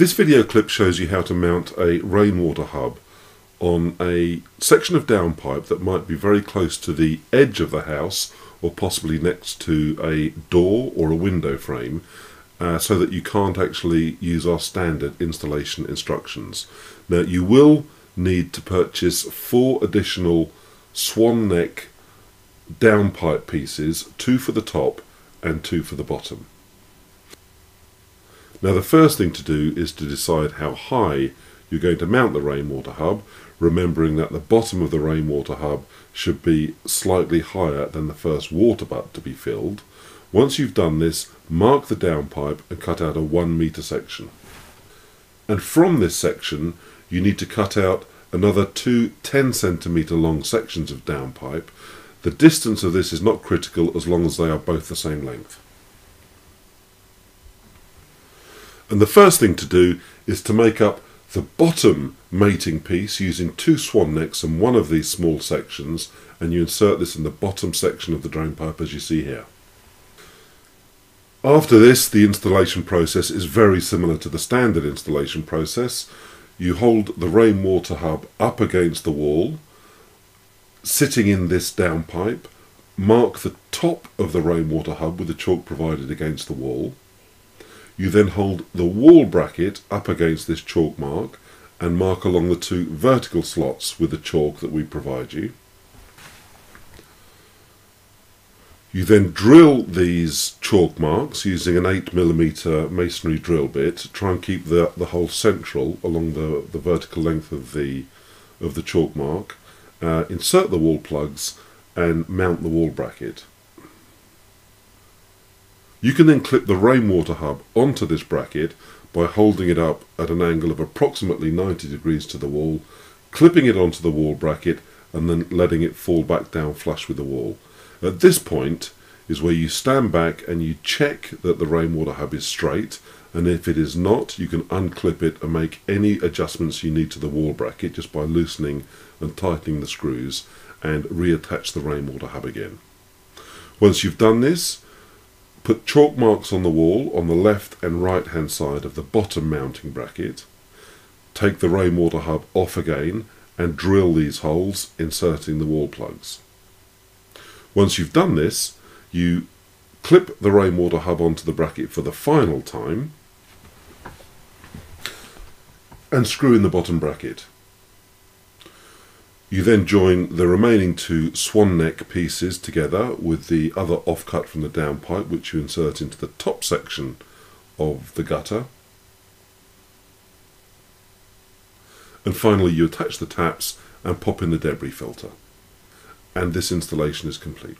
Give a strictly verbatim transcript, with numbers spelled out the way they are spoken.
This video clip shows you how to mount a rainwater hub on a section of downpipe that might be very close to the edge of the house or possibly next to a door or a window frame, uh, so that you can't actually use our standard installation instructions. Now, you will need to purchase four additional swan neck downpipe pieces, two for the top and two for the bottom. Now, the first thing to do is to decide how high you're going to mount the rainwater hub, remembering that the bottom of the rainwater hub should be slightly higher than the first water butt to be filled. Once you've done this, mark the downpipe and cut out a one meter section. And from this section, you need to cut out another two ten centimeter long sections of downpipe. The distance of this is not critical as long as they are both the same length. And the first thing to do is to make up the bottom mating piece using two swan necks and one of these small sections, and you insert this in the bottom section of the drain pipe as you see here. After this, the installation process is very similar to the standard installation process. You hold the rainwater hub up against the wall, sitting in this downpipe, mark the top of the rainwater hub with the chalk provided against the wall. You then hold the wall bracket up against this chalk mark and mark along the two vertical slots with the chalk that we provide you. You then drill these chalk marks using an eight millimeter masonry drill bit to try and keep the, the hole central along the, the vertical length of the, of the chalk mark. Uh, insert the wall plugs and mount the wall bracket. You can then clip the rainwater hub onto this bracket by holding it up at an angle of approximately ninety degrees to the wall, clipping it onto the wall bracket and then letting it fall back down flush with the wall. At this point is where you stand back and you check that the rainwater hub is straight, and if it is not, you can unclip it and make any adjustments you need to the wall bracket just by loosening and tightening the screws and reattach the rainwater hub again. Once you've done this, put chalk marks on the wall on the left and right hand side of the bottom mounting bracket. Take the rainwater hub off again and drill these holes, inserting the wall plugs. Once you've done this, you clip the rainwater hub onto the bracket for the final time and screw in the bottom bracket. You then join the remaining two swan neck pieces together with the other offcut from the downpipe, which you insert into the top section of the gutter. And finally, you attach the taps and pop in the debris filter. And this installation is complete.